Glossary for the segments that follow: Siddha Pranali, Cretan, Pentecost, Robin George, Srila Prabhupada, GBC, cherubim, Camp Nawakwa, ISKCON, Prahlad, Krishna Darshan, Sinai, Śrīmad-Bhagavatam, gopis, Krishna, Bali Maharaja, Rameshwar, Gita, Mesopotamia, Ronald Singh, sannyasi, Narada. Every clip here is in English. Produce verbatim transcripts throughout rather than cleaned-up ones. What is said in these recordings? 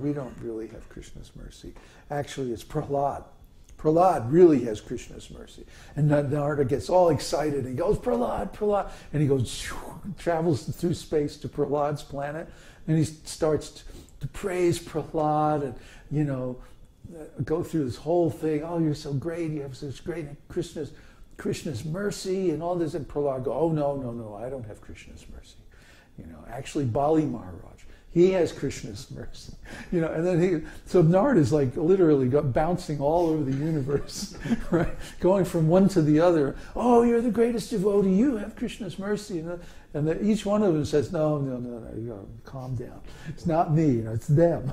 we don't really have Krishna's mercy. Actually, it's Prahlad. Prahlad really has Krishna's mercy. And Narada gets all excited and goes, Prahlad, Prahlad. And he goes, travels through space to Prahlad's planet. And he starts to praise Prahlad and, you know, go through this whole thing. Oh, you're so great. You have such great Krishna's, Krishna's mercy and all this. And Prahlad goes, oh, no, no, no, I don't have Krishna's mercy. You know, actually, Bali Maharaja. He has Krishna's mercy, you know, and then he, so Narada is like literally bouncing all over the universe, right? Going from one to the other. Oh, you're the greatest devotee. You have Krishna's mercy. And, the, and the, each one of them says, no, no, no, no, you know, calm down. It's not me, you know, it's them.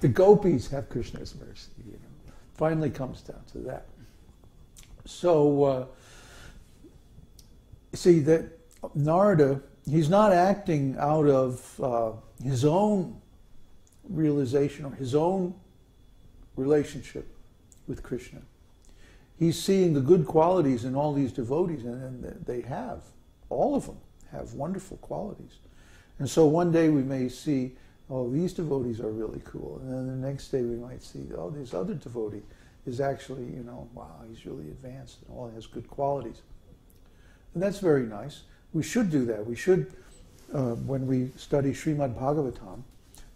The gopis have Krishna's mercy, you know. Finally comes down to that. So, uh, see that Narada, he's not acting out of uh, his own realization or his own relationship with Krishna. He's seeing the good qualities in all these devotees, and, and they have. All of them have wonderful qualities. And so one day we may see, oh, these devotees are really cool. And then the next day we might see, oh, this other devotee is actually, you know, wow, he's really advanced and all has good qualities. And that's very nice. We should do that. We should, uh, when we study Śrīmad-Bhagavatam,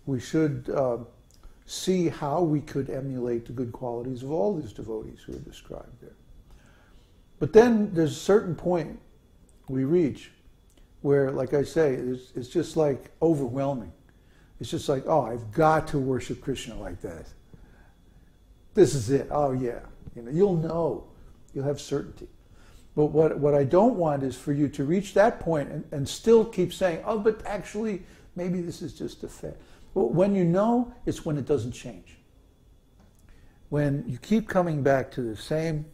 we should uh, see how we could emulate the good qualities of all these devotees who are described there. But then there's a certain point we reach where, like I say, it's, it's just like overwhelming. It's just like, oh, I've got to worship Krishna like that. This is it. Oh, yeah. You know, you'll know. You'll have certainty. But what, what I don't want is for you to reach that point and, and still keep saying, oh, but actually, maybe this is just a fact. Well, when you know, it's when it doesn't change. When you keep coming back to the same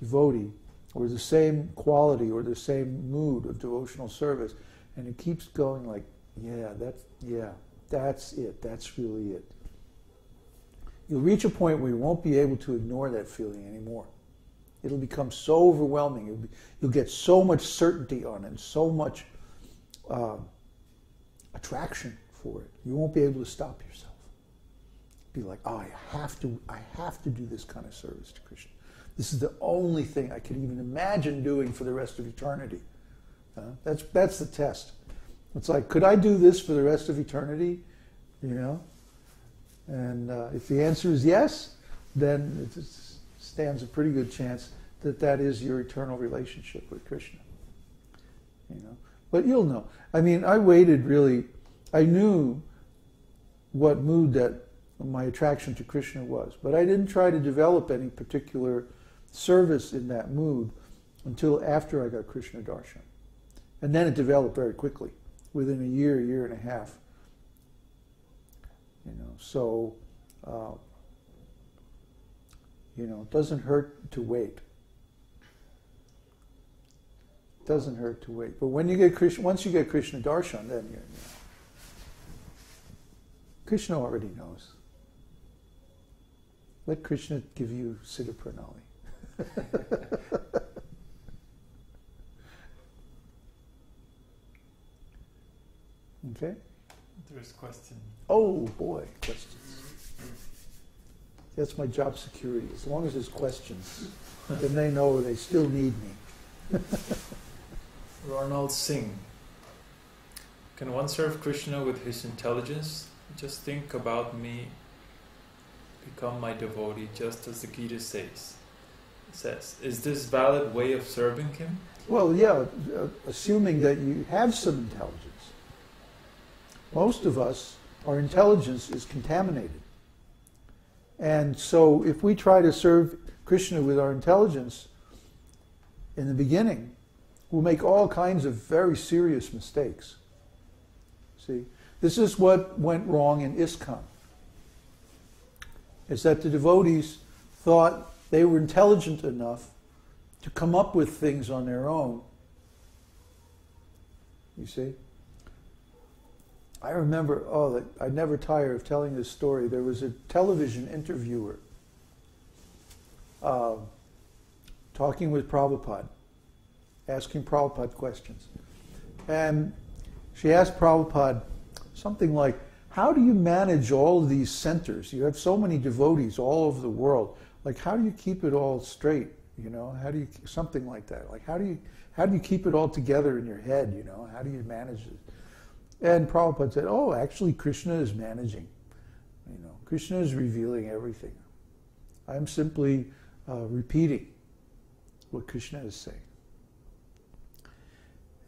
devotee or the same quality or the same mood of devotional service, and it keeps going like, yeah, that's, yeah, that's it. That's really it. You'll reach a point where you won't be able to ignore that feeling anymore. It'll become so overwhelming. You'll, be, you'll get so much certainty on it and so much uh, attraction for it. You won't be able to stop yourself. Be like, oh, I have to, I have to do this kind of service to Krishna. This is the only thing I can even imagine doing for the rest of eternity. Uh, that's, that's the test. It's like, could I do this for the rest of eternity? You know? And uh, if the answer is yes, then it's, it's stands a pretty good chance that that is your eternal relationship with Krishna. You know, but you'll know. I mean, I waited really, I knew what mood that my attraction to Krishna was, but I didn't try to develop any particular service in that mood until after I got Krishna Darshan. And then it developed very quickly, within a year, year and a half. You know, so, uh, you know, it doesn't hurt to wait. It doesn't hurt to wait. But when you get Krishna, once you get Krishna Darshan, then you're, you know, Krishna already knows. Let Krishna give you Siddha Pranali. Okay? There is a question. Oh, boy, questions. That's my job security. As long as there's questions, then they know they still need me. Ronald Singh. Can one serve Krishna with his intelligence? Just think about me, become my devotee, just as the Gita says. says. Is this valid way of serving him? Well, yeah, assuming that you have some intelligence. Most of us, our intelligence is contaminated. And so if we try to serve Krishna with our intelligence in the beginning, we'll make all kinds of very serious mistakes. See, this is what went wrong in ISKCON, is that the devotees thought they were intelligent enough to come up with things on their own. You see? I remember, oh, I never tire of telling this story. There was a television interviewer uh, talking with Prabhupada, asking Prabhupada questions. And she asked Prabhupada, something like, how do you manage all of these centers? You have so many devotees all over the world. Like, how do you keep it all straight? You know, how do you, something like that. Like, how do you, how do you keep it all together in your head? You know, how do you manage it? And Prabhupada said, oh, actually Krishna is managing. You know, Krishna is revealing everything. I'm simply uh, repeating what Krishna is saying.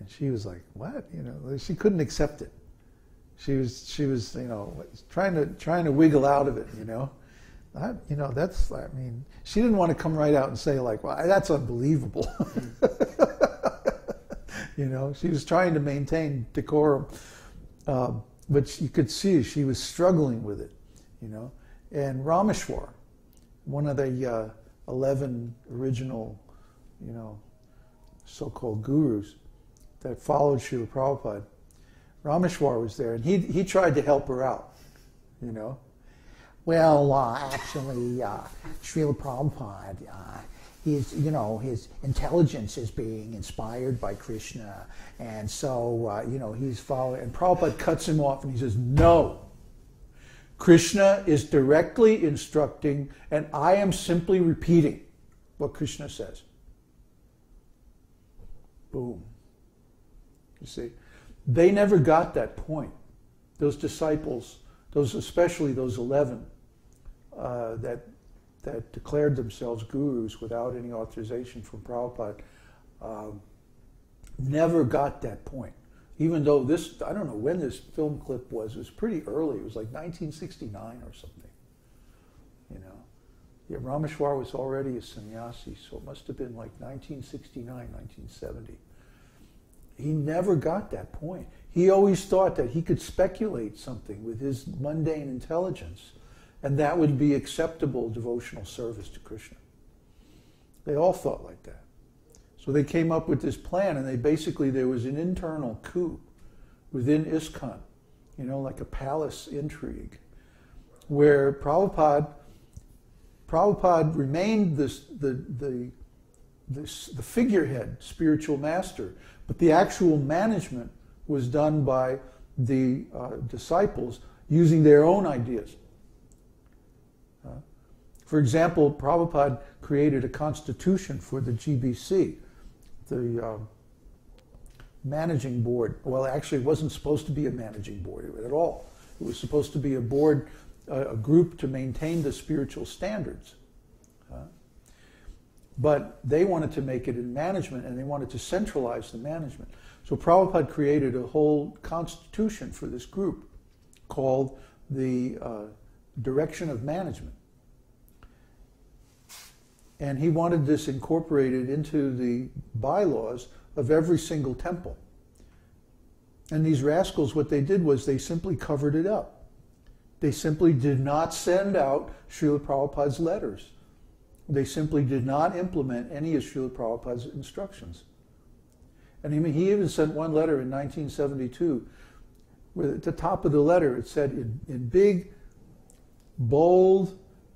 And she was like, what? You know, she couldn't accept it. She was, she was, you know, trying to, trying to wiggle out of it, you know. I, you know, that's, I mean, she didn't want to come right out and say, like, well, that's unbelievable. You know, she was trying to maintain decorum. Uh, but you could see she was struggling with it, you know. And Rameshwar, one of the uh, eleven original, you know, so-called gurus that followed Srila Prabhupada, Rameshwar was there, and he, he tried to help her out, you know. Well, uh, actually, uh, Srila Prabhupada, uh, his, you know, his intelligence is being inspired by Krishna, and so, uh, you know, he's following, and Prabhupada cuts him off, and he says, no, Krishna is directly instructing, and I am simply repeating what Krishna says. Boom. You see, they never got that point. Those disciples, those, especially those eleven, Uh, that, that declared themselves gurus without any authorization from Prabhupada, um, never got that point. Even though this, I don't know when this film clip was, it was pretty early, it was like nineteen sixty-nine or something, you know. Yeah, Rameshwar was already a sannyasi, so it must have been like nineteen sixty-nine, nineteen seventy. He never got that point. He always thought that he could speculate something with his mundane intelligence, and that would be acceptable devotional service to Krishna. They all thought like that. So they came up with this plan, and they basically, there was an internal coup within ISKCON, you know, like a palace intrigue, where Prabhupada, Prabhupada remained this, the, the, this, the figurehead spiritual master, but the actual management was done by the uh, disciples using their own ideas. For example, Prabhupada created a constitution for the G B C, the uh, managing board. Well, actually, it wasn't supposed to be a managing board at all. It was supposed to be a board, uh, a group to maintain the spiritual standards. Uh, but they wanted to make it in management, and they wanted to centralize the management. So Prabhupada created a whole constitution for this group called the uh, Direction of Management. And he wanted this incorporated into the bylaws of every single temple. And these rascals, what they did was they simply covered it up. They simply did not send out Srila Prabhupada's letters. They simply did not implement any of Srila Prabhupada's instructions. And he even sent one letter in nineteen seventy-two, where at the top of the letter it said in, in big, bold,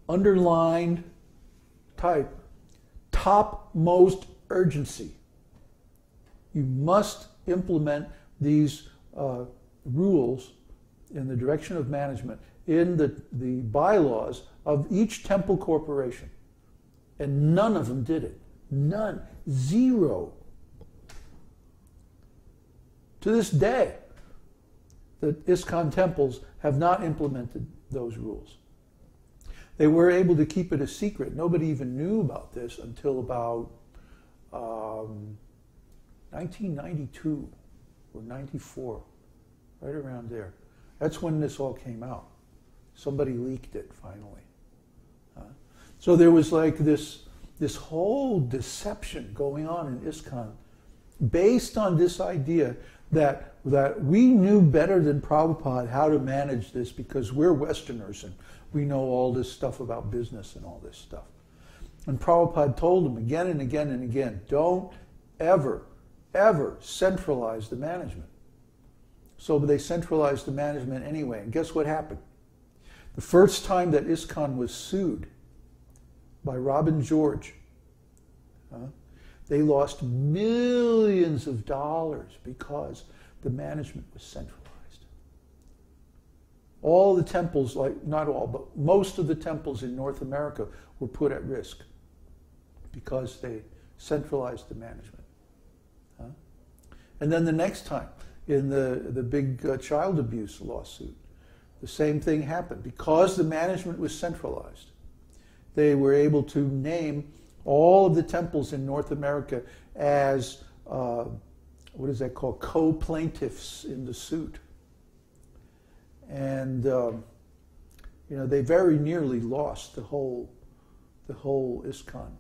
underlined, type, topmost urgency. You must implement these uh, rules in the direction of management in the, the bylaws of each temple corporation. And none of them did it. None. Zero. To this day, the ISKCON temples have not implemented those rules. They were able to keep it a secret. Nobody even knew about this until about um, nineteen ninety-two or ninety-four, right around there. That's when this all came out. Somebody leaked it finally. Uh, so there was like this, this whole deception going on in ISKCON based on this idea that, that we knew better than Prabhupada how to manage this because we're Westerners and we know all this stuff about business and all this stuff. And Prabhupada told them again and again and again, don't ever, ever centralize the management. So they centralized the management anyway. And guess what happened? The first time that ISKCON was sued by Robin George, uh, they lost millions of dollars because the management was centralized. All the temples, like not all, but most of the temples in North America were put at risk because they centralized the management. Huh? And then the next time, in the, the big uh, child abuse lawsuit, the same thing happened. Because the management was centralized, they were able to name all of the temples in North America as, uh, what is that called, co-plaintiffs in the suit. And um, you know, they very nearly lost the whole, the whole ISKCON.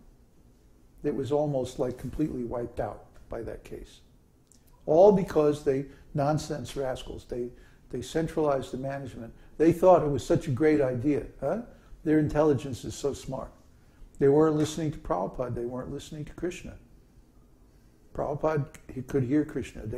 It was almost like completely wiped out by that case, all because they nonsense rascals. They they centralized the management. They thought it was such a great idea. Huh? Their intelligence is so smart. They weren't listening to Prabhupada. They weren't listening to Krishna. Prabhupada, he could hear Krishna. They